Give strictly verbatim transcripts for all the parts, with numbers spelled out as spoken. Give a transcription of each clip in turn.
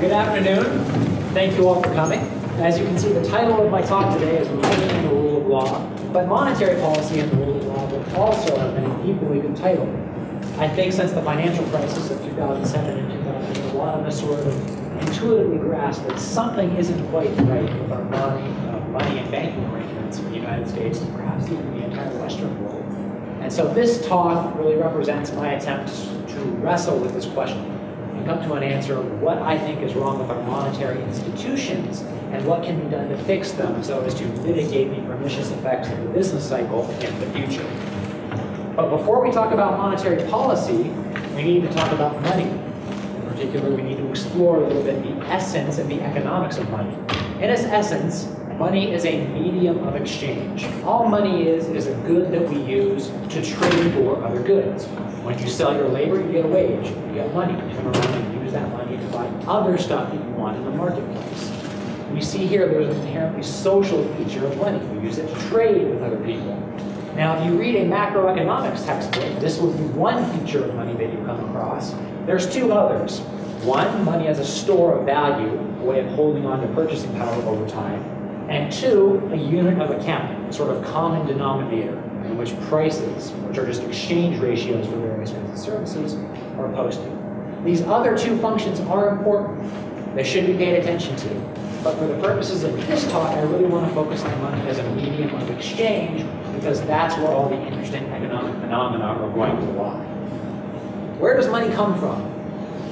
Good afternoon. Thank you all for coming. As you can see, the title of my talk today is Money and the Rule of Law. But monetary policy and the rule of law would also have been an equally good title. I think since the financial crisis of two thousand seven and two thousand eight, a lot of us sort of intuitively grasped that something isn't quite right with our money, uh, money and banking arrangements in the United States and perhaps even the entire Western world. And so this talk really represents my attempt to wrestle with this question and come to an answer of what I think is wrong with our monetary institutions and what can be done to fix them so as to mitigate the pernicious effects of the business cycle in the future. But before we talk about monetary policy, we need to talk about money. In particular, we need to explore a little bit the essence and the economics of money. In its essence, money is a medium of exchange. All money is is a good that we use to trade for other goods. When you sell your labor, you get a wage, you get money. You turn around and use that money to buy other stuff that you want in the marketplace. We see here there's an inherently social feature of money. We use it to trade with other people. Now, if you read a macroeconomics textbook, this will be one feature of money that you come across. There's two others. One, money as a store of value, a way of holding on to purchasing power over time. And two, a unit of account, a sort of common denominator in which prices, which are just exchange ratios for various goods and services, are posted. These other two functions are important. They should be paid attention to. But for the purposes of this talk, I really want to focus on money as a medium of exchange, because that's where all the interesting economic phenomena are going to lie. Where does money come from?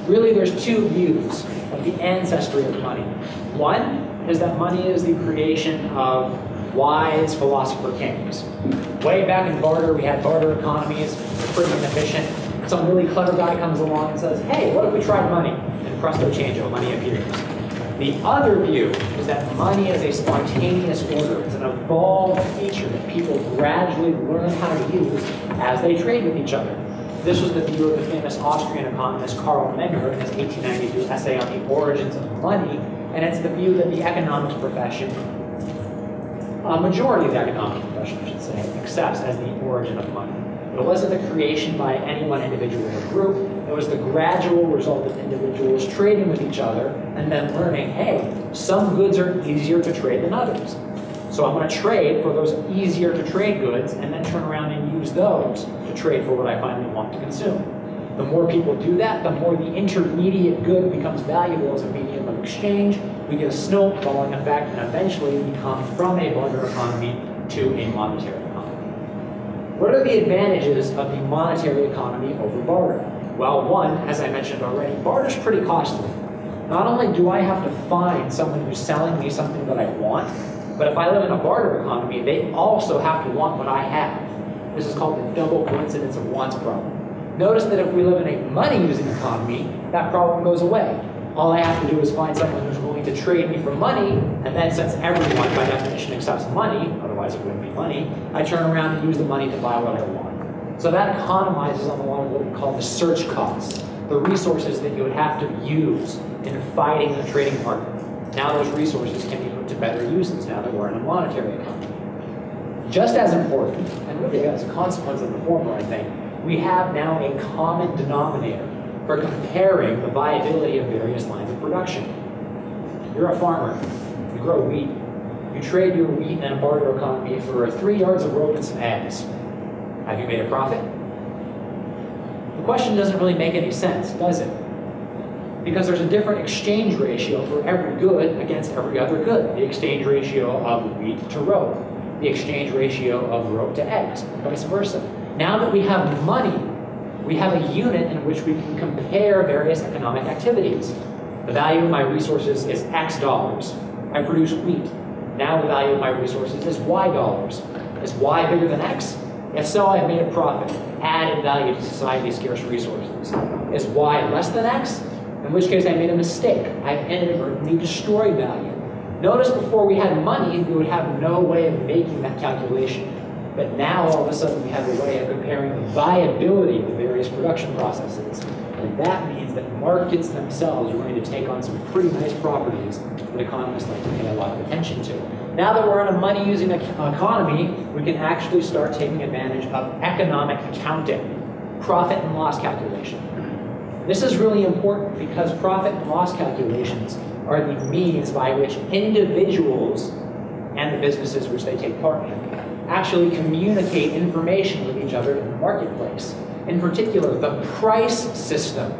Really, there's two views of the ancestry of money. One is that money is the creation of wise philosopher kings. Way back in barter, we had barter economies, pretty inefficient. Some really clever guy comes along and says, hey, what if we tried money? And presto chango, money appears. The other view is that money is a spontaneous order. It's an evolved feature that people gradually learn how to use as they trade with each other. This was the view of the famous Austrian economist Karl Menger in his eighteen ninety-two essay on the origins of money, and it's the view that the economics profession, a majority of the economic profession, I should say, accepts as the origin of money. It wasn't the creation by any one individual or group. It was the gradual result of individuals trading with each other and then learning, hey, some goods are easier to trade than others. So I'm going to trade for those easier to trade goods and then turn around and use those to trade for what I finally want to consume. The more people do that, the more the intermediate good becomes valuable as a medium of exchange. We get a snowballing effect and eventually we come from a barter economy to a monetary. What are the advantages of the monetary economy over barter? Well, one, as I mentioned already, barter's pretty costly. Not only do I have to find someone who's selling me something that I want, but if I live in a barter economy, they also have to want what I have. This is called the double coincidence of wants problem. Notice that if we live in a money-using economy, that problem goes away. All I have to do is find someone who's willing to trade me for money, and then since everyone by definition accepts money, otherwise it wouldn't be money, I turn around and use the money to buy what I want. So that economizes on a lot of what we call the search costs, the resources that you would have to use in fighting the trading market. Now those resources can be put to better uses now that we're in a monetary economy. Just as important, and really as a consequence of the former, I think, we have now a common denominator for comparing the viability of various lines of production. You're a farmer, you grow wheat. You trade your wheat in a barter economy for three yards of rope and some eggs. Have you made a profit? The question doesn't really make any sense, does it? Because there's a different exchange ratio for every good against every other good. The exchange ratio of wheat to rope, the exchange ratio of rope to eggs, vice versa. Now that we have money, we have a unit in which we can compare various economic activities. The value of my resources is X dollars. I produce wheat. Now the value of my resources is Y dollars. Is Y bigger than X? If so, I made a profit, added value to society's scarce resources. Is Y less than X? In which case I made a mistake. I've inadvertently destroyed value. Notice before we had money, we would have no way of making that calculation. But now, all of a sudden, we have a way of comparing the viability of the various production processes. And that means that markets themselves are going to take on some pretty nice properties that economists like to pay a lot of attention to. Now that we're in a money-using economy, we can actually start taking advantage of economic accounting, profit and loss calculation. This is really important because profit and loss calculations are the means by which individuals and the businesses which they take part in actually communicate information with each other in the marketplace. In particular, the price system,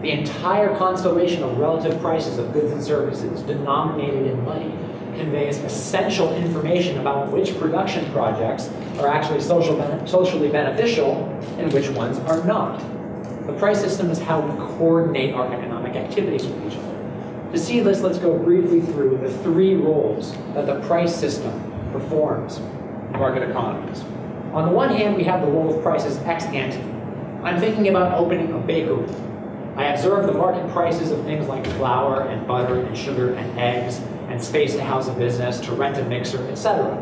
the entire constellation of relative prices of goods and services denominated in money, conveys essential information about which production projects are actually social bene- socially beneficial and which ones are not. The price system is how we coordinate our economic activities with each other. To see this, let's go briefly through the three roles that the price system performs in market economies. On the one hand, we have the role of prices ex ante. I'm thinking about opening a bakery. I observe the market prices of things like flour and butter and sugar and eggs and space to house a business, to rent a mixer, et cetera.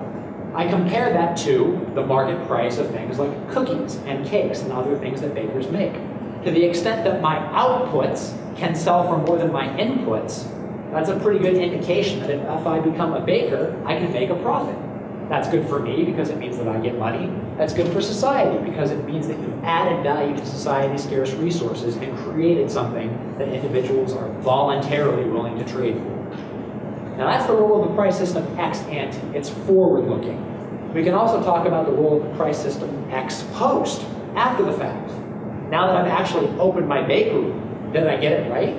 I compare that to the market price of things like cookies and cakes and other things that bakers make. To the extent that my outputs can sell for more than my inputs, that's a pretty good indication that if, if I become a baker, I can make a profit. That's good for me because it means that I get money. That's good for society because it means that you've added value to society's scarce resources and created something that individuals are voluntarily willing to trade for. Now that's the role of the price system ex ante. It's forward-looking. We can also talk about the role of the price system ex post, after the fact. Now that I've actually opened my bakery, did I get it right?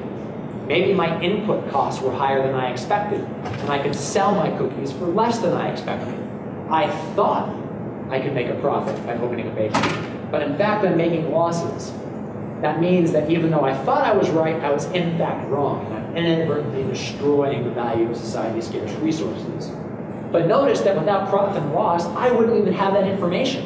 Maybe my input costs were higher than I expected, and I could sell my cookies for less than I expected. I thought I could make a profit by opening a bakery, but in fact I'm making losses. That means that even though I thought I was right, I was in fact wrong, and I'm inadvertently destroying the value of society's scarce resources. But notice that without profit and loss, I wouldn't even have that information.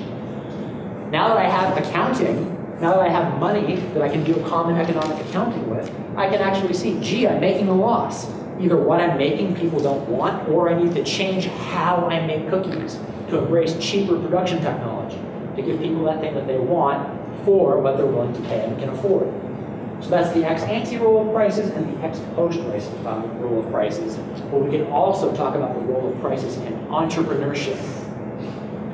Now that I have accounting, now that I have money that I can do a common economic accounting with, I can actually see, gee, I'm making a loss. Either what I'm making people don't want, or I need to change how I make cookies to embrace cheaper production technology, to give people that thing that they want, for what they're willing to pay and can afford. So that's the ex-ante role of prices and the ex-post role of prices. But we can also talk about the role of prices in entrepreneurship.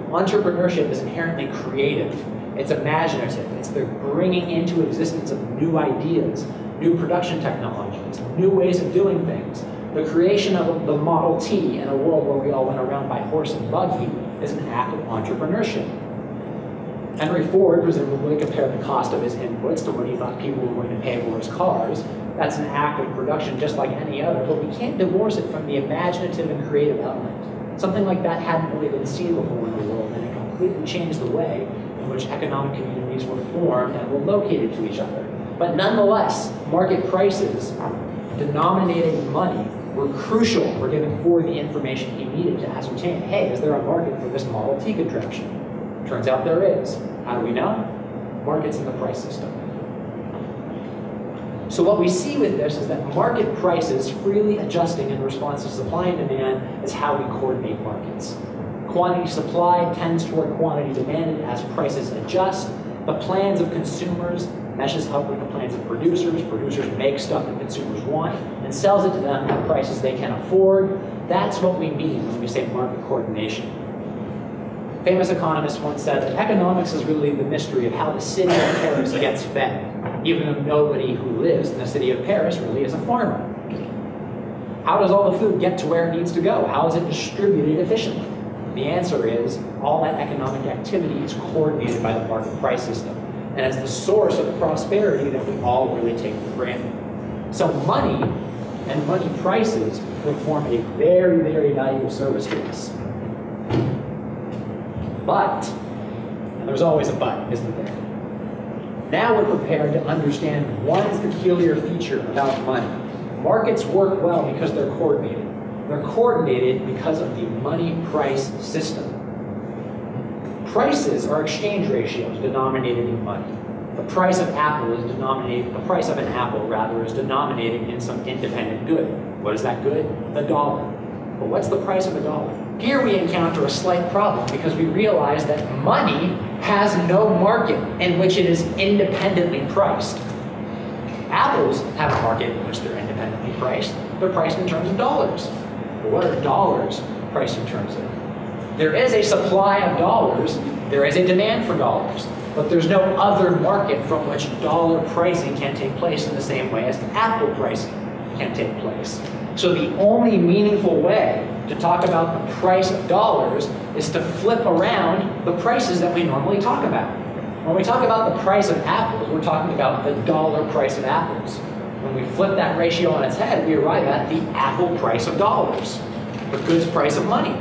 Entrepreneurship is inherently creative. It's imaginative. It's the bringing into existence of new ideas, new production technologies, new ways of doing things. The creation of the Model T in a world where we all went around by horse and buggy is an act of entrepreneurship. Henry Ford presumably compared the cost of his inputs to what he thought people were going to pay for his cars. That's an act of production just like any other, but we can't divorce it from the imaginative and creative element. Something like that hadn't really been seen before in the world, and it completely changed the way in which economic communities were formed and were located to each other. But nonetheless, market prices, denominating money, were crucial for giving Ford the information he needed to ascertain, hey, is there a market for this Model T contraption? Turns out there is. How do we know? Markets in the price system. So what we see with this is that market prices freely adjusting in response to supply and demand is how we coordinate markets. Quantity supply tends toward quantity demanded as prices adjust. The plans of consumers meshes up with the plans of producers. Producers make stuff that consumers want and sells it to them at prices they can afford. That's what we mean when we say market coordination. Famous economist once said that economics is really the mystery of how the city of Paris gets fed, even though nobody who lives in the city of Paris really is a farmer. How does all the food get to where it needs to go? How is it distributed efficiently? The answer is all that economic activity is coordinated by the market price system, and it's the source of the prosperity that we all really take for granted. So money and money prices perform a very, very valuable service to us. But, and there's always a but, isn't there? Now we're prepared to understand one peculiar feature about money. Markets work well because they're coordinated. They're coordinated because of the money price system. Prices are exchange ratios denominated in money. The price of apple is denominated, the price of an apple rather is denominated in some independent good. What is that good? The dollar. But what's the price of a dollar? Here we encounter a slight problem because we realize that money has no market in which it is independently priced. Apples have a market in which they're independently priced. They're priced in terms of dollars. But what are dollars priced in terms of? There is a supply of dollars. There is a demand for dollars. But there's no other market from which dollar pricing can take place in the same way as Apple pricing can take place. So the only meaningful way to talk about the price of dollars is to flip around the prices that we normally talk about. When we talk about the price of apples, we're talking about the dollar price of apples. When we flip that ratio on its head, we arrive at the apple price of dollars, the goods price of money.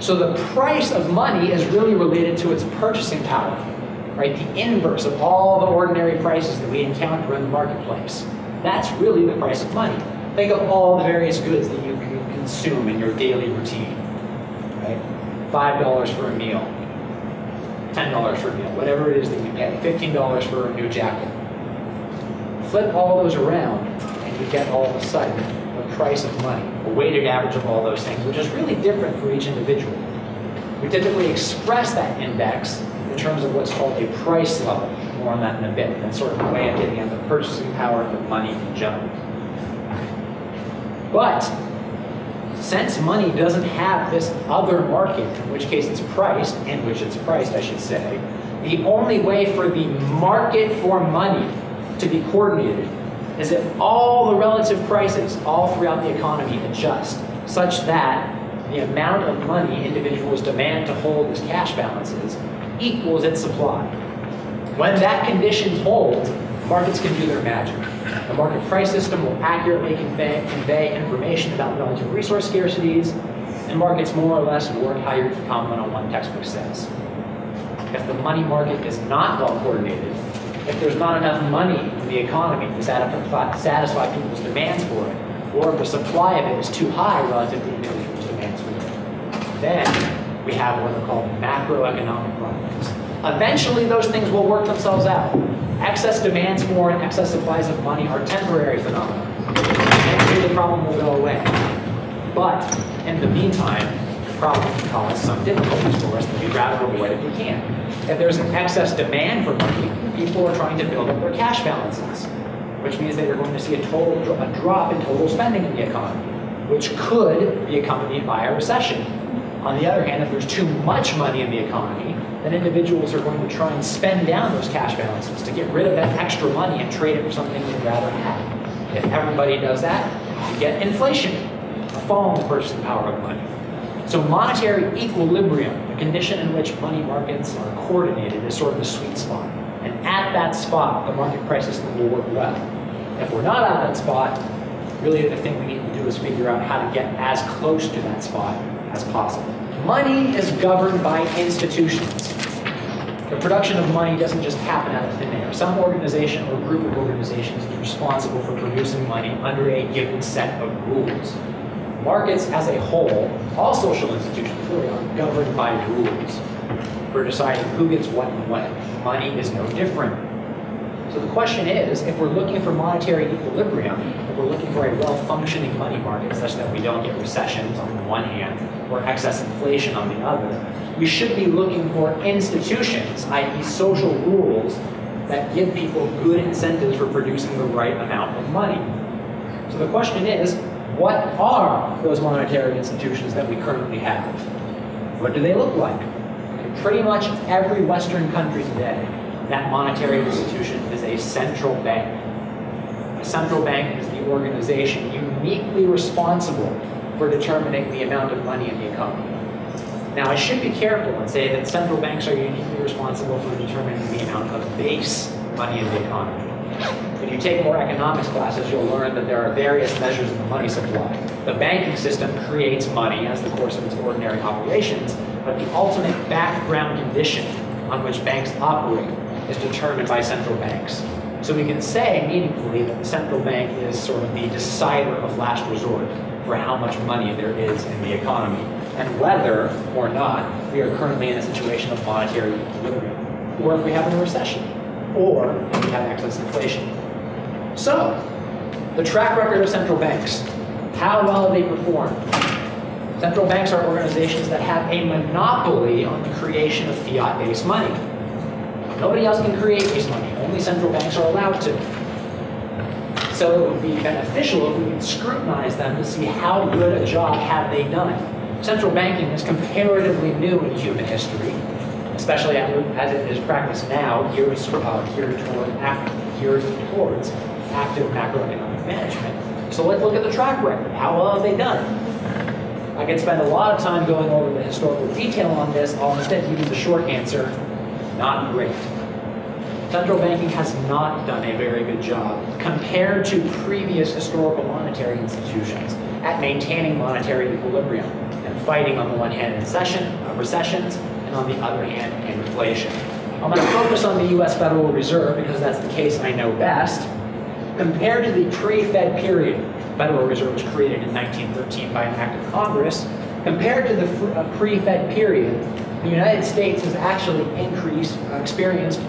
So the price of money is really related to its purchasing power, right? The inverse of all the ordinary prices that we encounter in the marketplace. That's really the price of money. Think of all the various goods that you can consume in your daily routine, right? five dollars for a meal, ten dollars for a meal, whatever it is that you pay, fifteen dollars for a new jacket. Flip all those around and you get all of a sudden the price of money, a weighted average of all those things, which is really different for each individual. We typically express that index in terms of what's called a price level. More on that in a bit. That's sort of a way of getting at the purchasing power of money in general. But since money doesn't have this other market, in which case it's priced, in which it's priced, I should say, the only way for the market for money to be coordinated is if all the relative prices all throughout the economy adjust such that the amount of money individuals demand to hold as cash balances equals its supply. When that condition holds, markets can do their magic. The market price system will accurately convey, convey information about relative resource scarcities, and markets more or less work how your Econ one oh one textbook says. If the money market is not well coordinated, if there's not enough money in the economy to satisfy people's demands for it, or if the supply of it is too high relative to individuals' demands for it, then we have what are called macroeconomic problems. Eventually, those things will work themselves out. Excess demands for and excess supplies of money are temporary phenomena. Eventually, the problem will go away. But in the meantime, the problem can cause some difficulties for us that we rather avoid if we can. If there's an excess demand for money, people are trying to build up their cash balances, which means that you're going to see a total a drop in total spending in the economy, which could be accompanied by a recession. On the other hand, if there's too much money in the economy, then individuals are going to try and spend down those cash balances to get rid of that extra money and trade it for something they'd rather have. If everybody does that, you get inflation, a fall in the purchasing power of money. So monetary equilibrium, the condition in which money markets are coordinated, is sort of the sweet spot. And at that spot, the market price system will work well. If we're not at that spot, really the thing we need to do is figure out how to get as close to that spot as possible. Money is governed by institutions. The production of money doesn't just happen out of thin air. Some organization or group of organizations is responsible for producing money under a given set of rules. Markets as a whole, all social institutions really are governed by rules for deciding who gets what and when. Money is no different. So the question is, if we're looking for monetary equilibrium, if we're looking for a well-functioning money market such that we don't get recessions on the one hand or excess inflation on the other, we should be looking for institutions, that is social rules, that give people good incentives for producing the right amount of money. So the question is, what are those monetary institutions that we currently have? What do they look like? In pretty much every Western country today, that monetary institution is a central bank. A central bank is the organization uniquely responsible for determining the amount of money in the economy. Now, I should be careful and say that central banks are uniquely responsible for determining the amount of base money in the economy. If you take more economics classes, you'll learn that there are various measures of the money supply. The banking system creates money as the course of its ordinary operations, but the ultimate background condition on which banks operate is determined by central banks. So we can say meaningfully that the central bank is sort of the decider of last resort for how much money there is in the economy, and whether or not we are currently in a situation of monetary equilibrium, or if we have a recession, or if we have excess inflation. So, the track record of central banks, how well they perform. Central banks are organizations that have a monopoly on the creation of fiat-based money. Nobody else can create this money, only central banks are allowed to. So it would be beneficial if we could scrutinize them to see how good a job have they done. Central banking is comparatively new in human history. especially as it is practiced now, geared uh, toward active, geared towards active macroeconomic management. So let's look at the track record. How well have they done? I could spend a lot of time going over the historical detail on this. I'll instead use the short answer: not great. Central banking has not done a very good job compared to previous historical monetary institutions at maintaining monetary equilibrium and fighting, on the one hand, recession, uh, recessions, and on the other hand, inflation. I'm going to focus on the U S Federal Reserve because that's the case I know best. Compared to the pre-Fed period, Federal Reserve was created in nineteen thirteen by an act of Congress. Compared to the pre-Fed period, the United States has actually increased, uh, experienced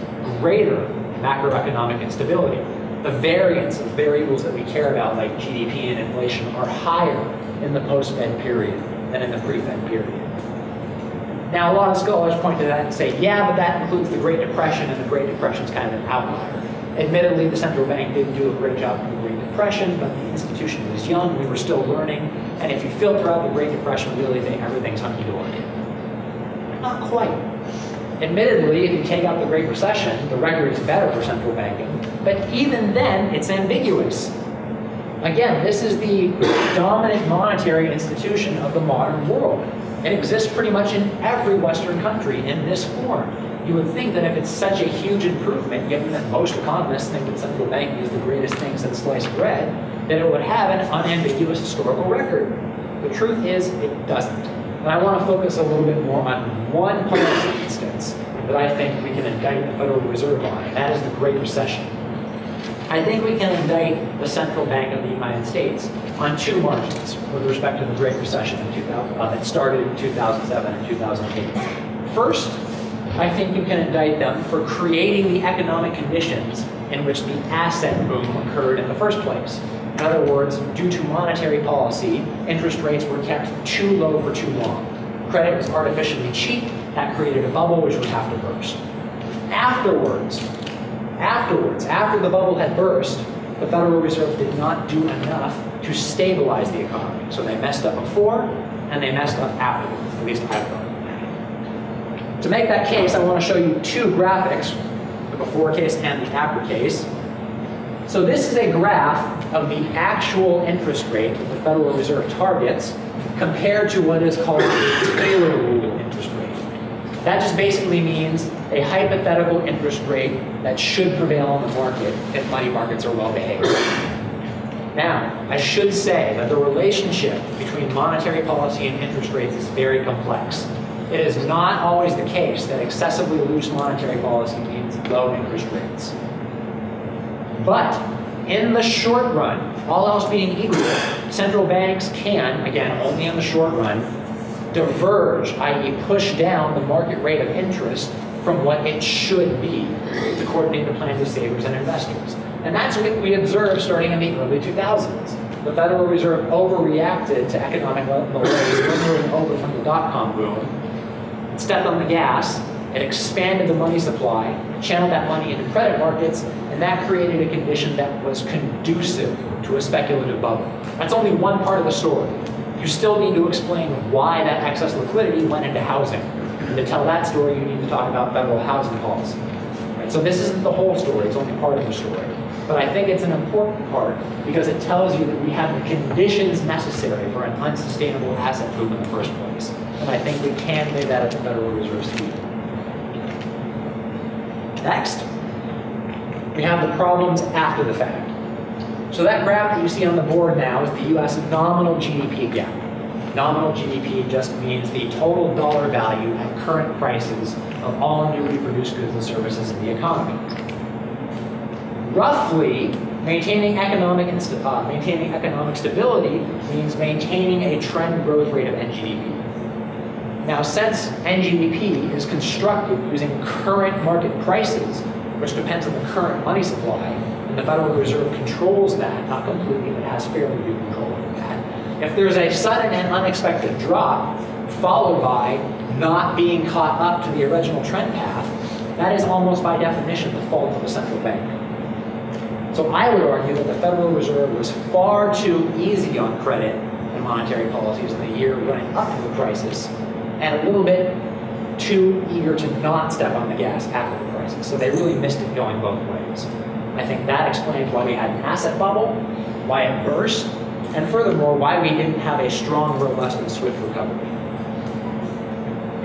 greater macroeconomic instability. The variance of variables that we care about, like G D P and inflation, are higher in the post-Fed period than in the pre-Fed period. Now, a lot of scholars point to that and say, yeah, but that includes the Great Depression, and the Great Depression is kind of an outlier. Admittedly, the central bank didn't do a great job in the Great Depression, but the institution was young, we were still learning, and if you filter out the Great Depression, really think everything's hunky-dory. Not quite. Admittedly, if you take out the Great Recession, the record is better for central banking, but even then, it's ambiguous. Again, this is the dominant monetary institution of the modern world. It exists pretty much in every Western country in this form. You would think that if it's such a huge improvement, given that most economists think that central banking is the greatest thing since sliced bread, that it would have an unambiguous historical record. The truth is, it doesn't. And I want to focus a little bit more on one policy instance that I think we can indict the Federal Reserve on, and that is the Great Recession. I think we can indict the Central Bank of the United States on two margins with respect to the Great Recession in two thousand, uh, that started in two thousand seven and two thousand eight. First, I think you can indict them for creating the economic conditions in which the asset boom occurred in the first place. In other words, due to monetary policy, interest rates were kept too low for too long. Credit was artificially cheap, that created a bubble which would have to burst. Afterwards, afterwards, after the bubble had burst, the Federal Reserve did not do enough to stabilize the economy. So they messed up before, and they messed up afterwards, at least I thought. To make that case, I want to show you two graphics, the before case and the after case. So this is a graph of the actual interest rate that the Federal Reserve targets compared to what is called the Taylor rule interest rate. That just basically means a hypothetical interest rate that should prevail on the market if money markets are well behaved. Now, I should say that the relationship between monetary policy and interest rates is very complex. It is not always the case that excessively loose monetary policy means low interest rates. But in the short run, all else being equal, central banks can, again, only in the short run, diverge, that is push down the market rate of interest from what it should be to coordinate the plans of savers and investors. And that's what we observed starting in the early two thousands. The Federal Reserve overreacted to economic malaise lingering over from the dot-com boom, stepped on the gas, it expanded the money supply, channeled that money into credit markets, and that created a condition that was conducive to a speculative bubble. That's only one part of the story. You still need to explain why that excess liquidity went into housing. And to tell that story, you need to talk about federal housing policy. Right? So this isn't the whole story, it's only part of the story. But I think it's an important part because it tells you that we have the conditions necessary for an unsustainable asset boom in the first place. And I think we can lay that at the Federal Reserve's feet. Next, we have the problems after the fact. So that graph that you see on the board now is the U S nominal G D P gap. Nominal G D P just means the total dollar value at current prices of all newly produced goods and services in the economy. Roughly, maintaining economic, uh, maintaining economic stability means maintaining a trend growth rate of N G D P. Now, since N G D P is constructed using current market prices, which depends on the current money supply, and the Federal Reserve controls that, not completely, but has fairly good control over that. If there's a sudden and unexpected drop, followed by not being caught up to the original trend path, that is almost by definition the fault of the central bank. So I would argue that the Federal Reserve was far too easy on credit and monetary policies in the year running up to the crisis, and a little bit too eager to not step on the gas after the crisis. So they really missed it going both ways. I think that explains why we had an asset bubble, why it burst, and furthermore, why we didn't have a strong, robust, and swift recovery.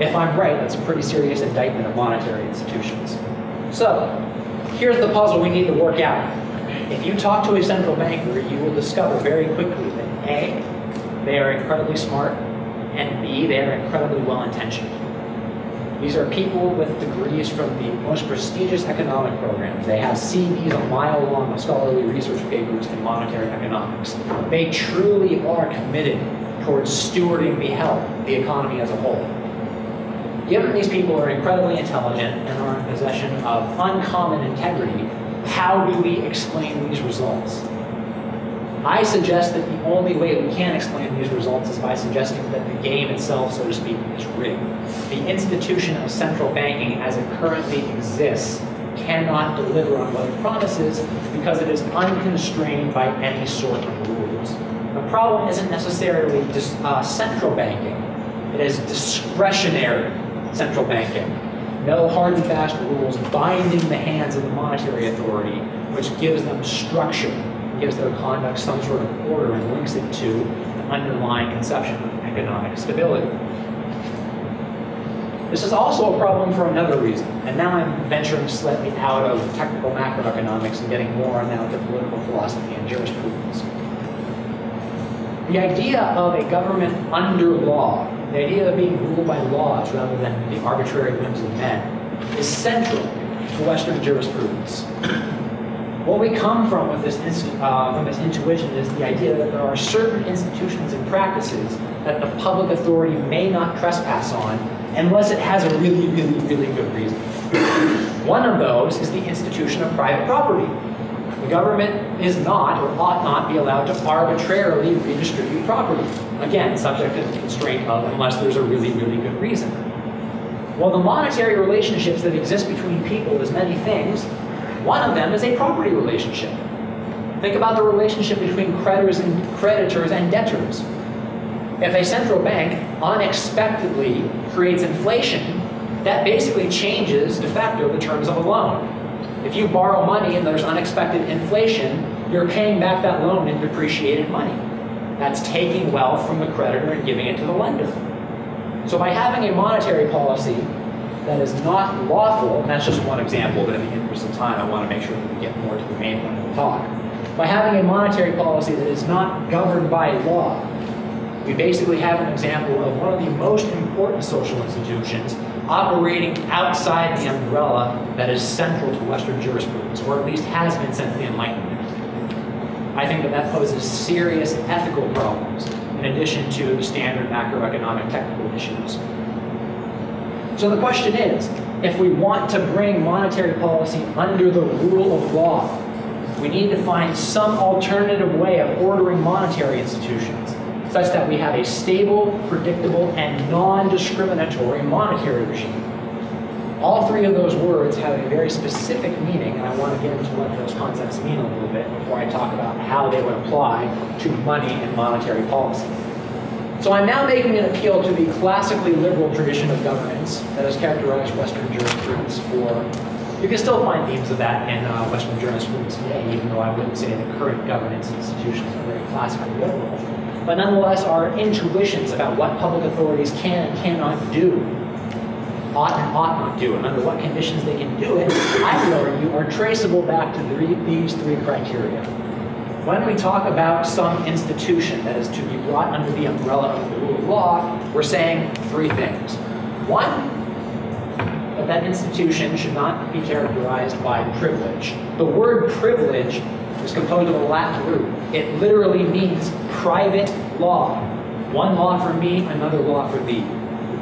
If I'm right, that's a pretty serious indictment of monetary institutions. So, here's the puzzle we need to work out. If you talk to a central banker, you will discover very quickly that A, they are incredibly smart, and B, they are incredibly well-intentioned. These are people with degrees from the most prestigious economic programs. They have C Vs a mile long of scholarly research papers in monetary economics. They truly are committed towards stewarding the health of the economy as a whole. Given these people are incredibly intelligent and are in possession of uncommon integrity, how do we explain these results? I suggest that the only way we can explain these results is by suggesting that the game itself, so to speak, is rigged. The institution of central banking as it currently exists cannot deliver on what it promises because it is unconstrained by any sort of rules. The problem isn't necessarily just uh, central banking. It is discretionary central banking. No hard and fast rules binding the hands of the monetary authority, which gives them structure, gives their conduct some sort of order, and links it to the underlying conception of economic stability. This is also a problem for another reason, and now I'm venturing slightly out of technical macroeconomics and getting more now into political philosophy and jurisprudence. The idea of a government under law, the idea of being ruled by laws rather than the arbitrary whims of men, is central to Western jurisprudence. What we come from with this, uh, from this intuition is the idea that there are certain institutions and practices that the public authority may not trespass on unless it has a really, really, really good reason. One of those is the institution of private property. The government is not or ought not be allowed to arbitrarily redistribute property. Again, subject to the constraint of unless there's a really, really good reason. Well, the monetary relationships that exist between people is many things. One of them is a property relationship. Think about the relationship between creditors and, creditors and debtors. If a central bank unexpectedly creates inflation, that basically changes de facto the terms of a loan. If you borrow money and there's unexpected inflation, you're paying back that loan in depreciated money. That's taking wealth from the creditor and giving it to the lender. So by having a monetary policy that is not lawful, and that's just one example, but in the interest of time, I want to make sure that we get more to the main point of the talk. By having a monetary policy that is not governed by law, we basically have an example of one of the most important social institutions operating outside the umbrella that is central to Western jurisprudence, or at least has been since the Enlightenment. I think that that poses serious ethical problems, in addition to the standard macroeconomic technical issues. So the question is, if we want to bring monetary policy under the rule of law, we need to find some alternative way of ordering monetary institutions such that we have a stable, predictable, and non-discriminatory monetary regime. All three of those words have a very specific meaning, and I want to get into what those concepts mean a little bit before I talk about how they would apply to money and monetary policy. So I'm now making an appeal to the classically liberal tradition of governance that has characterized Western jurisprudence for, you can still find themes of that in uh, Western jurisprudence today, even though I wouldn't say the current governance institutions are very classically liberal, but nonetheless our intuitions about what public authorities can and cannot do, ought and ought not do, and under what conditions they can do it, I would argue, are traceable back to the, these three criteria. When we talk about some institution that is to be brought under the umbrella of the rule of law, we're saying three things. One, that that institution should not be characterized by privilege. The word privilege is composed of a Latin root. It literally means private law. One law for me, another law for thee.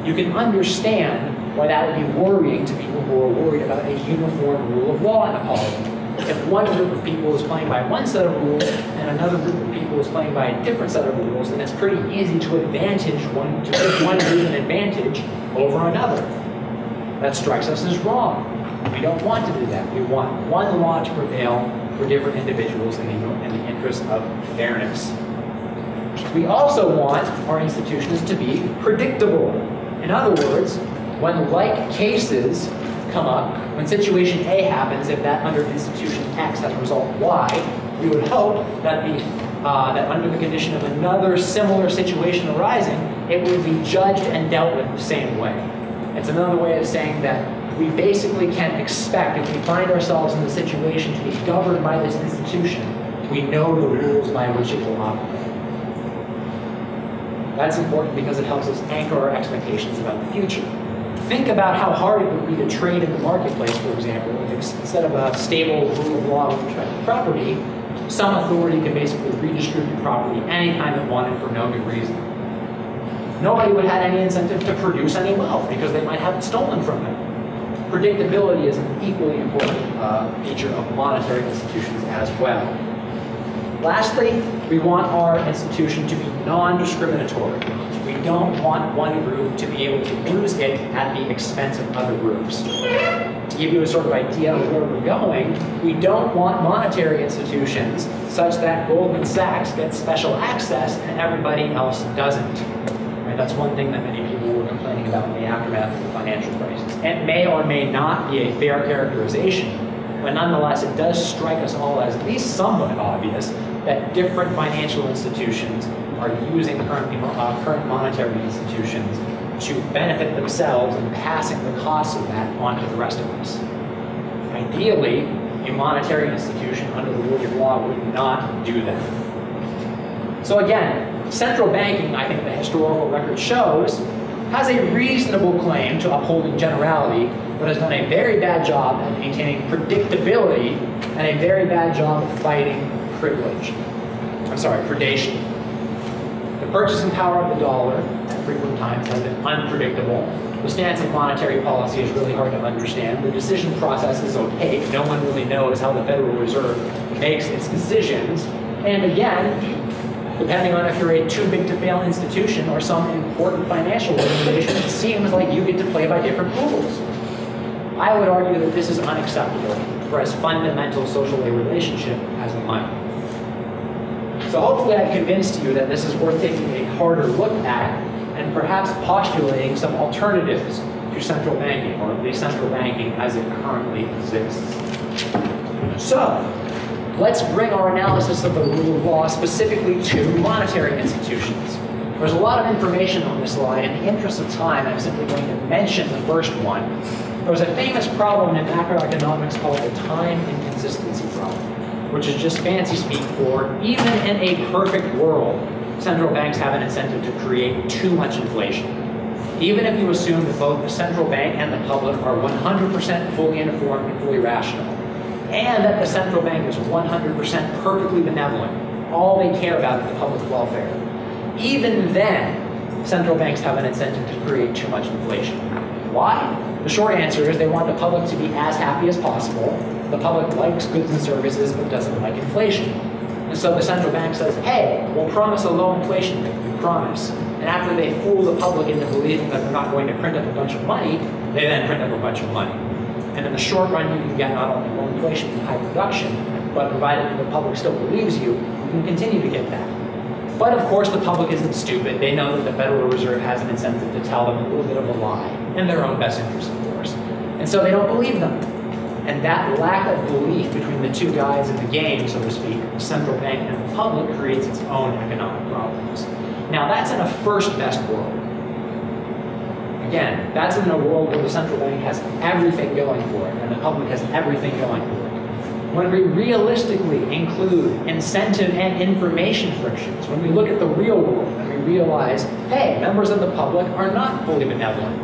You can understand why that would be worrying to people who are worried about a uniform rule of law in a polity. If one group of people is playing by one set of rules and another group of people is playing by a different set of rules, then it's pretty easy to advantage one, to give one group an advantage over another. That strikes us as wrong. We don't want to do that. We want one law to prevail for different individuals in the, in the interest of fairness. We also want our institutions to be predictable. In other words, When like cases come up, when situation A happens, if that under institution X has a result Y, we would hope that the uh, that under the condition of another similar situation arising, it would be judged and dealt with the same way. It's another way of saying that we basically can expect, if we find ourselves in the situation to be governed by this institution, we know the rules by which it will operate. That's important because it helps us anchor our expectations about the future. Think about how hard it would be to trade in the marketplace, for example, if instead of a stable rule of law with respect to property, some authority could basically redistribute property anytime it wanted for no good reason. Nobody would have any incentive to produce any wealth because they might have it stolen from them. Predictability is an equally important uh, feature of monetary institutions as well. Lastly, we want our institution to be non-discriminatory. We don't want one group to be able to lose it at the expense of other groups. To give you a sort of idea of where we're going, we don't want monetary institutions such that Goldman Sachs gets special access and everybody else doesn't. Right? That's one thing that many people were complaining about in the aftermath of the financial crisis. It may or may not be a fair characterization, but nonetheless it does strike us all as at least somewhat obvious that different financial institutions are using current, uh, current monetary institutions to benefit themselves and passing the cost of that onto the rest of us. Ideally, a monetary institution under the rule of law would not do that. So again, central banking, I think the historical record shows, has a reasonable claim to upholding generality, but has done a very bad job at maintaining predictability and a very bad job of fighting privilege. I'm sorry, predation. The purchasing power of the dollar at frequent times has been unpredictable. The stance of monetary policy is really hard to understand. The decision process is opaque. No one really knows how the Federal Reserve makes its decisions. And again, depending on if you're a too-big-to-fail institution or some important financial organization, it seems like you get to play by different rules. I would argue that this is unacceptable for as fundamental social a relationship as the money. So hopefully I've convinced you that this is worth taking a harder look at and perhaps postulating some alternatives to central banking, or at least central banking as it currently exists. So, let's bring our analysis of the rule of law specifically to monetary institutions. There's a lot of information on this slide. In the interest of time, I'm simply going to mention the first one. There's a famous problem in macroeconomics called the time inconsistency problem, which is just fancy speak for, even in a perfect world, central banks have an incentive to create too much inflation. Even if you assume that both the central bank and the public are one hundred percent fully informed and fully rational, and that the central bank is one hundred percent perfectly benevolent. All they care about is the public welfare. Even then, central banks have an incentive to create too much inflation. Why? The short answer is they want the public to be as happy as possible. The public likes goods and services, but doesn't like inflation. And so the central bank says, hey, we'll promise a low inflation rate, we promise. And after they fool the public into believing that they're not going to print up a bunch of money, they then print up a bunch of money. And in the short run, you can get not only low inflation and high production, but provided the public still believes you, you can continue to get that. But of course, the public isn't stupid. They know that the Federal Reserve has an incentive to tell them a little bit of a lie, in their own best interest, of course. And so they don't believe them. And that lack of belief between the two guys in the game, so to speak, the central bank and the public, creates its own economic problems. Now, that's in a first best world. Again, that's in a world where the central bank has everything going for it and the public has everything going for it. When we realistically include incentive and information frictions, when we look at the real world and we realize, hey, members of the public are not fully benevolent.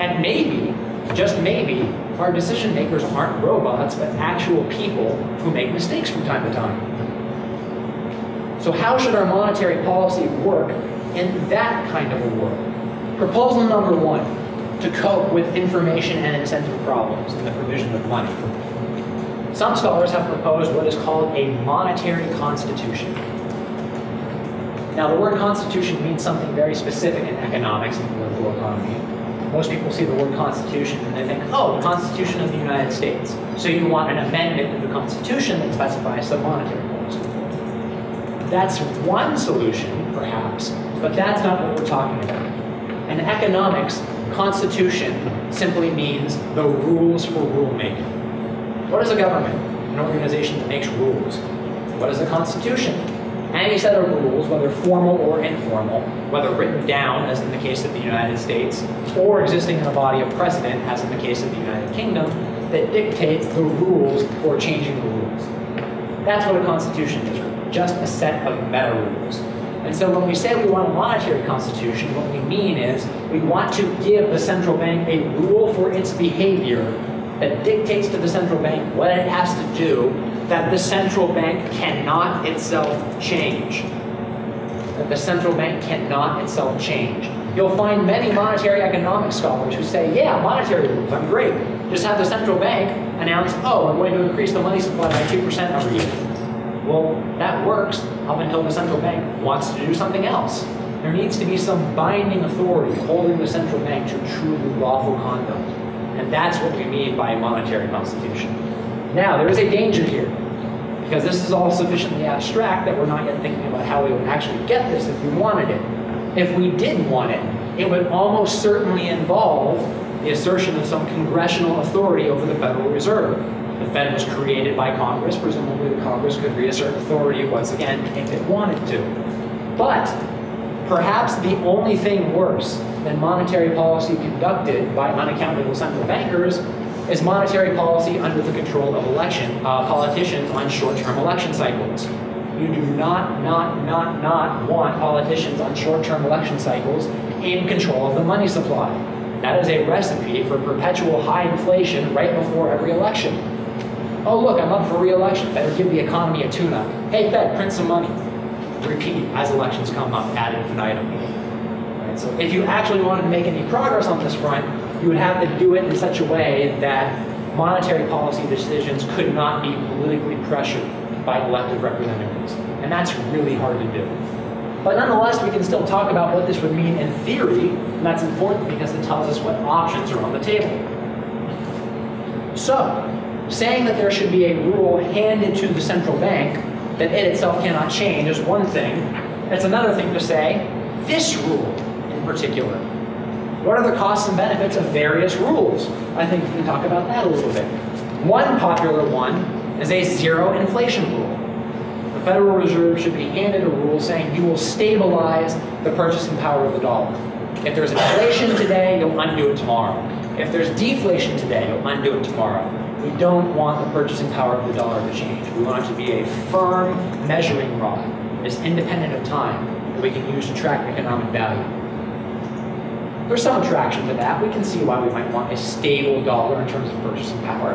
And maybe, just maybe, our decision makers aren't robots, but actual people who make mistakes from time to time. So how should our monetary policy work in that kind of a world? Proposal number one, to cope with information and incentive problems in the provision of money. Some scholars have proposed what is called a monetary constitution. Now, the word constitution means something very specific in economics and political economy. Most people see the word constitution and they think, oh, the Constitution of the United States. So you want an amendment to the Constitution that specifies some monetary policy. That's one solution, perhaps, but that's not what we're talking about. In economics, constitution simply means the rules for rulemaking. What is a government? An organization that makes rules. What is the Constitution? Any set of rules, whether formal or informal, whether written down, as in the case of the United States, or existing in a body of precedent, as in the case of the United Kingdom, that dictates the rules for changing the rules. That's what a constitution is, just a set of meta rules. And so when we say we want a monetary constitution, what we mean is we want to give the central bank a rule for its behavior that dictates to the central bank what it has to do that the central bank cannot itself change. That the central bank cannot itself change. You'll find many monetary economic scholars who say, yeah, monetary rules, I'm great. Just have the central bank announce, oh, I'm going to increase the money supply by two percent every year. Well, that works up until the central bank wants to do something else. There needs to be some binding authority holding the central bank to truly lawful conduct. And that's what we mean by a monetary constitution. Now, there is a danger here, because this is all sufficiently abstract that we're not yet thinking about how we would actually get this if we wanted it. If we did want it, it would almost certainly involve the assertion of some congressional authority over the Federal Reserve. The Fed was created by Congress. Presumably the Congress could reassert authority once again if it wanted to. But perhaps the only thing worse than monetary policy conducted by unaccountable central bankers is monetary policy under the control of election uh, politicians on short-term election cycles. You do not, not, not, not want politicians on short-term election cycles in control of the money supply. That is a recipe for perpetual high inflation right before every election. Oh, look, I'm up for re-election. Better give the economy a tune-up. Hey, Fed, print some money. Repeat as elections come up ad infinitum. Right, so if you actually wanted to make any progress on this front, you would have to do it in such a way that monetary policy decisions could not be politically pressured by elected representatives. And that's really hard to do. But nonetheless, we can still talk about what this would mean in theory, and that's important because it tells us what options are on the table. So, saying that there should be a rule handed to the central bank that it itself cannot change is one thing. It's another thing to say, this rule in particular. What are the costs and benefits of various rules? I think we can talk about that a little bit. One popular one is a zero inflation rule. The Federal Reserve should be handed a rule saying you will stabilize the purchasing power of the dollar. If there's inflation today, you'll undo it tomorrow. If there's deflation today, you'll undo it tomorrow. We don't want the purchasing power of the dollar to change. We want it to be a firm measuring rod that's independent of time that we can use to track economic value. There's some attraction to that. We can see why we might want a stable dollar in terms of purchasing power.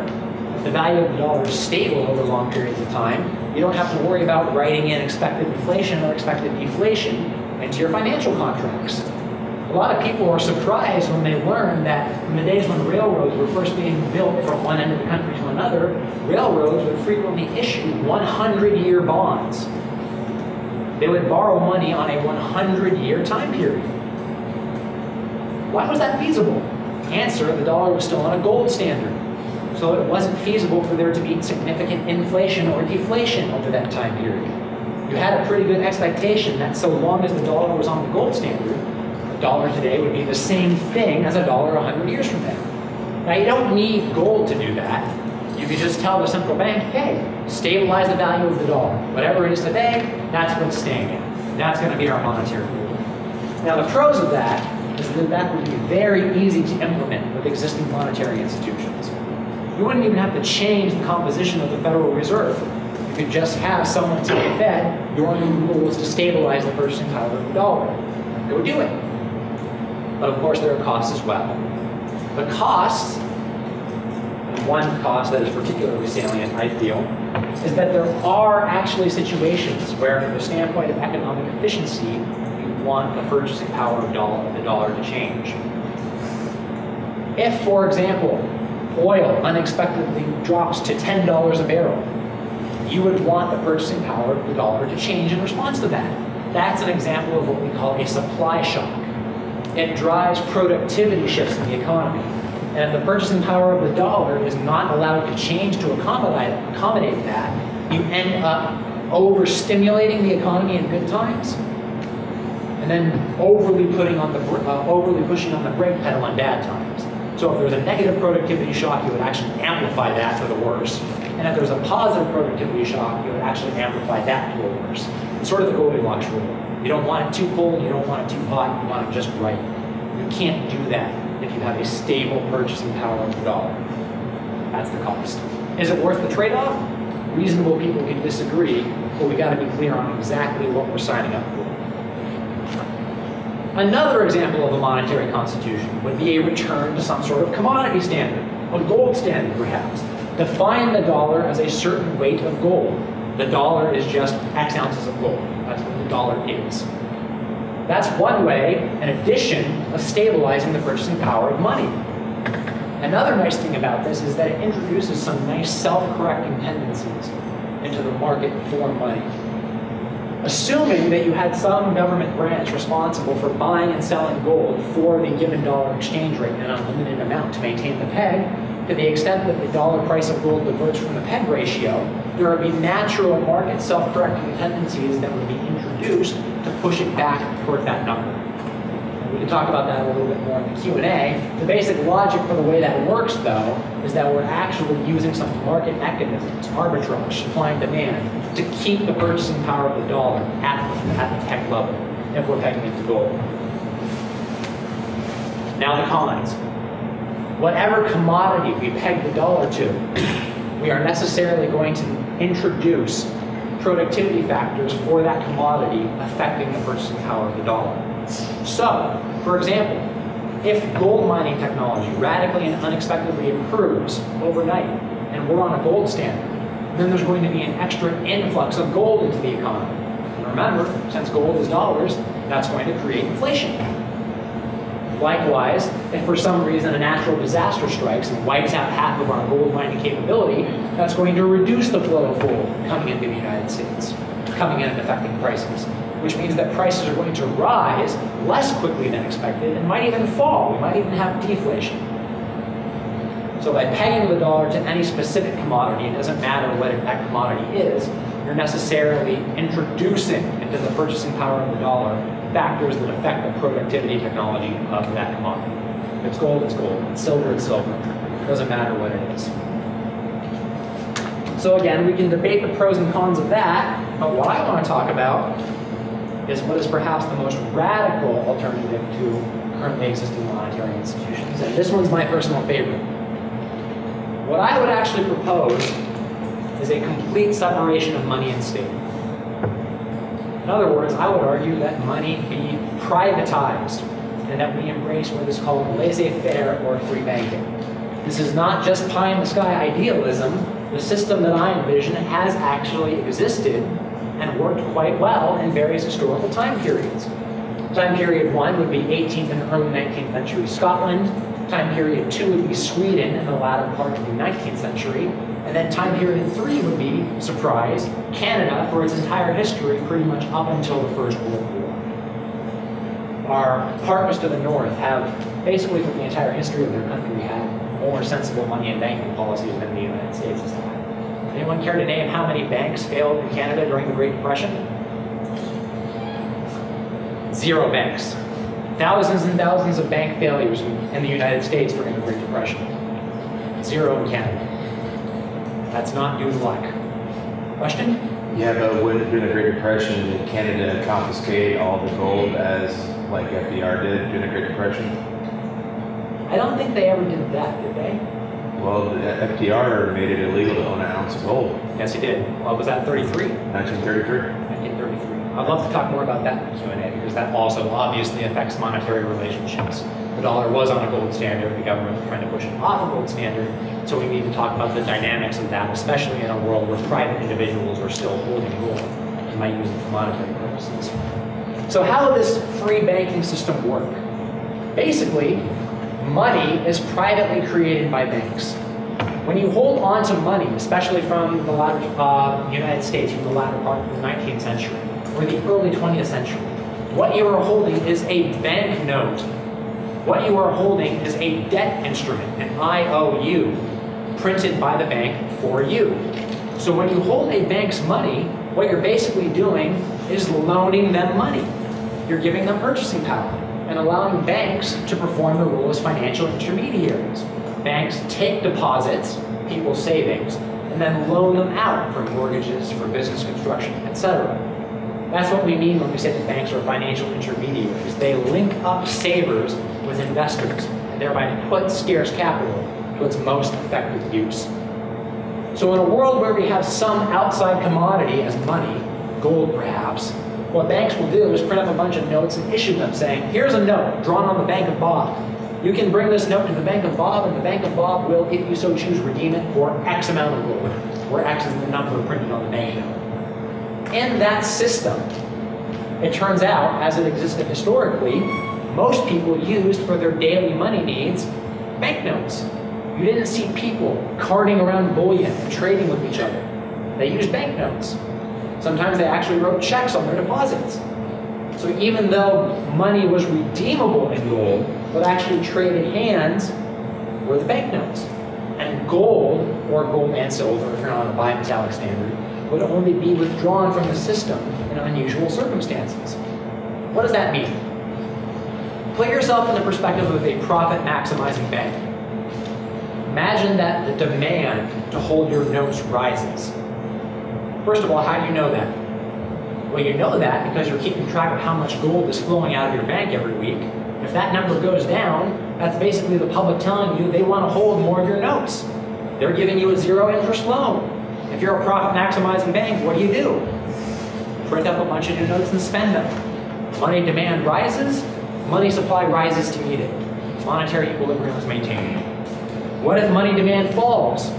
If the value of the dollar is stable over long periods of time, you don't have to worry about writing in expected inflation or expected deflation into your financial contracts. A lot of people are surprised when they learn that in the days when railroads were first being built from one end of the country to another, railroads would frequently issue hundred-year bonds. They would borrow money on a hundred-year time period. Why was that feasible? Answer, the dollar was still on a gold standard. So it wasn't feasible for there to be significant inflation or deflation over that time period. You had a pretty good expectation that so long as the dollar was on the gold standard, dollar today would be the same thing as a dollar a hundred years from now. Now, you don't need gold to do that. You can just tell the central bank, hey, stabilize the value of the dollar. Whatever it is today, that's what's staying in. That's going to be our monetary rule. Now, the pros of that is that that would be very easy to implement with existing monetary institutions. You wouldn't even have to change the composition of the Federal Reserve. You could just have someone say, Fed, your new rule is to stabilize the purchasing power of the dollar. They would do it. But of course, there are costs as well. The costs, and one cost that is particularly salient, I feel, is that there are actually situations where, from the standpoint of economic efficiency, you want the purchasing power of dollar, the dollar to change. If, for example, oil unexpectedly drops to ten dollars a barrel, you would want the purchasing power of the dollar to change in response to that. That's an example of what we call a supply shock. It drives productivity shifts in the economy. And if the purchasing power of the dollar is not allowed to change to accommodate, accommodate that, you end up overstimulating the economy in good times and then overly putting on the uh, overly pushing on the brake pedal on bad times. So if there was a negative productivity shock, you would actually amplify that for the worse. And if there was a positive productivity shock, you would actually amplify that for the worse. It's sort of the Goldilocks rule. You don't want it too cold, you don't want it too hot, you want it just right. You can't do that if you have a stable purchasing power of the dollar. That's the cost. Is it worth the trade-off? Reasonable people can disagree, but we gotta be clear on exactly what we're signing up for. Another example of a monetary constitution would be a return to some sort of commodity standard, a gold standard perhaps. Define the dollar as a certain weight of gold. The dollar is just X ounces of gold. That's what the dollar is. That's one way, an addition, of stabilizing the purchasing power of money. Another nice thing about this is that it introduces some nice self-correcting tendencies into the market for money. Assuming that you had some government branch responsible for buying and selling gold for the given dollar exchange rate in an unlimited amount to maintain the peg, to the extent that the dollar price of gold diverges from the peg ratio, there would be natural market self-correcting tendencies that would be introduced to push it back toward that number. We can talk about that a little bit more in the Q and A. The basic logic for the way that works, though, is that we're actually using some market mechanisms, arbitrage, supply and demand, to keep the purchasing power of the dollar at the, at the peg level, if we're pegging it to gold. Now the cons. Whatever commodity we peg the dollar to, we are necessarily going to introduce productivity factors for that commodity affecting the purchasing power of the dollar. So, for example, if gold mining technology radically and unexpectedly improves overnight and we're on a gold standard, then there's going to be an extra influx of gold into the economy. And remember, since gold is dollars, that's going to create inflation. Likewise, if for some reason a natural disaster strikes and wipes out half of our gold mining capability, that's going to reduce the flow of gold coming into the United States, coming in and affecting prices, which means that prices are going to rise less quickly than expected and might even fall. We might even have deflation. So by pegging the dollar to any specific commodity, it doesn't matter what that commodity is, you're necessarily introducing into the purchasing power of the dollar factors that affect the productivity technology of that commodity. If it's gold, it's gold. If it's silver, it's silver. It doesn't matter what it is. So again, we can debate the pros and cons of that, but what I want to talk about is what is perhaps the most radical alternative to currently existing monetary institutions. And this one's my personal favorite. What I would actually propose is a complete separation of money and state. In other words, I would argue that money be privatized and that we embrace what is called laissez-faire or free banking. This is not just pie-in-the-sky idealism. The system that I envision has actually existed and worked quite well in various historical time periods. Time period one would be eighteenth and early nineteenth century Scotland. Time period two would be Sweden in the latter part of the nineteenth century. And then time period three would be, surprise, Canada for its entire history, pretty much up until the First World War. Our partners to the north have, basically for the entire history of their country, had more sensible money and banking policies than the United States has had. Anyone care to name how many banks failed in Canada during the Great Depression? Zero banks. Thousands and thousands of bank failures in the United States during the Great Depression. Zero in Canada. That's not due to luck. Question? Yeah, but would it have been a Great Depression did Canada confiscate all the gold as like F D R did during the Great Depression? I don't think they ever did that, did they? Well, the F D R made it illegal to own an ounce of gold. Yes, he did. Well, was that thirty-three? nineteen thirty-three. nineteen thirty-three. I'd love to talk more about that in the Q and A, because that also obviously affects monetary relationships. The dollar was on a gold standard. The government was trying to push it off a gold standard. So we need to talk about the dynamics of that, especially in a world where private individuals are still holding gold and might use it for monetary purposes. So how would this free banking system work? Basically, money is privately created by banks. When you hold on to money, especially from the latter, uh, United States, from the latter part of the nineteenth century, or the early twentieth century, what you are holding is a banknote. What you are holding is a debt instrument, an I O U, printed by the bank for you. So when you hold a bank's money, what you're basically doing is loaning them money. you're giving them purchasing power and allowing banks to perform the role as financial intermediaries. Banks take deposits, people's savings, and then loan them out for mortgages, for business construction, et cetera. That's what we mean when we say that banks are financial intermediaries. They link up savers with investors, and thereby put scarce capital to its most effective use. So in a world where we have some outside commodity as money, gold perhaps, what banks will do is print up a bunch of notes and issue them saying, here's a note drawn on the Bank of Bob. You can bring this note to the Bank of Bob, and the Bank of Bob will, if you so choose, redeem it for X amount of gold, where X is the number printed on the bank note. In that system, it turns out, as it existed historically, most people used for their daily money needs banknotes. You didn't see people carting around bullion and trading with each other. They used banknotes. Sometimes they actually wrote checks on their deposits. So even though money was redeemable in gold, what actually traded hands were the banknotes. And gold, or gold and silver, if you're not on a bimetallic standard, would only be withdrawn from the system in unusual circumstances. What does that mean? Put yourself in the perspective of a profit-maximizing bank. Imagine that the demand to hold your notes rises. First of all, how do you know that? Well, you know that because you're keeping track of how much gold is flowing out of your bank every week. If that number goes down, that's basically the public telling you they want to hold more of your notes. They're giving you a zero-interest loan. If you're a profit-maximizing bank, what do you do? Print up a bunch of new notes and spend them. Money demand rises, money supply rises to meet it. Monetary equilibrium is maintained. What if money demand falls?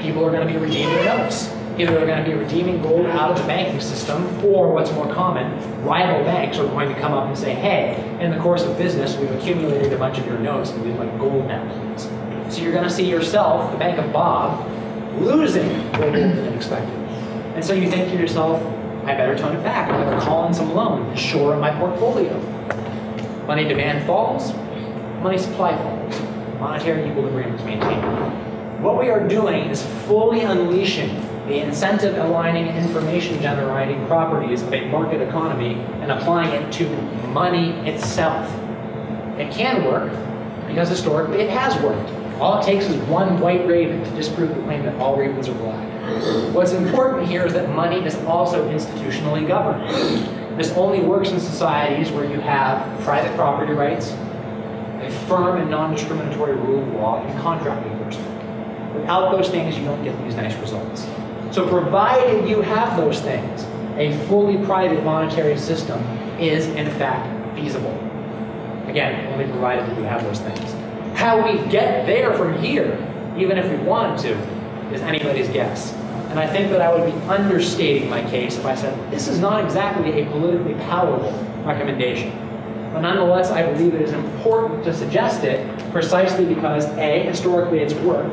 People are going to be redeeming notes. Either they're going to be redeeming gold out of the banking system, or what's more common, rival banks are going to come up and say, hey, in the course of business, we've accumulated a bunch of your notes and we'd like gold napkins. So you're going to see yourself, the Bank of Bob, losing more gold than expected. And so you think to yourself, I better tone it back. I better call in some loan, shore up my portfolio. Money demand falls, money supply falls. Monetary equilibrium is maintained. What we are doing is fully unleashing the incentive aligning information generating properties of a market economy and applying it to money itself. It can work because historically it has worked. All it takes is one white raven to disprove the claim that all ravens are black. What's important here is that money is also institutionally governed. This only works in societies where you have private property rights, a firm and non-discriminatory rule of law, and contract enforcement. Without those things, you don't get these nice results. So provided you have those things, a fully private monetary system is in fact feasible. Again, only provided that you have those things. How we get there from here, even if we wanted to, is anybody's guess. And I think that I would be understating my case if I said, this is not exactly a politically palatable recommendation. But nonetheless, I believe it is important to suggest it precisely because A, historically it's worked,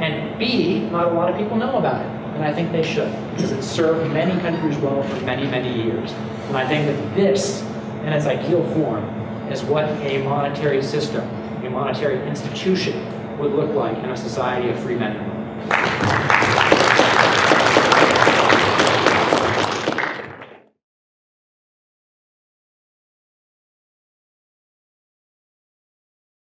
and B, not a lot of people know about it. And I think they should, because it served many countries well for many, many years. And I think that this, in its ideal form, is what a monetary system, a monetary institution, would look like in a society of free men and women.